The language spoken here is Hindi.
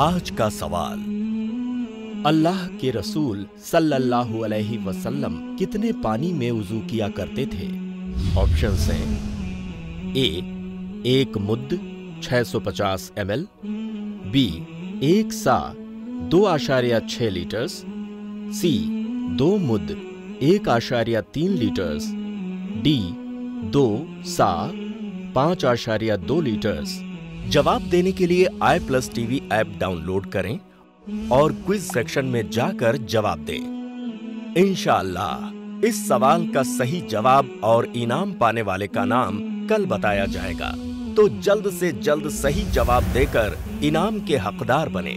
आज का सवाल। अल्लाह के रसूल सल्लल्लाहु अलैहि वसल्लम कितने पानी में वुजू किया करते थे? ऑप्शंस हैं ए एक मुद्द 650 ml, बी एक सा 2.6 लीटर्स, सी दो मुद्द 1.3 लीटर्स, डी दो सा 5.2 लीटर्स। जवाब देने के लिए iPlus TV ऐप डाउनलोड करें और क्विज सेक्शन में जाकर जवाब दें। इंशाअल्लाह इस सवाल का सही जवाब और इनाम पाने वाले का नाम कल बताया जाएगा, तो जल्द से जल्द सही जवाब देकर इनाम के हकदार बने।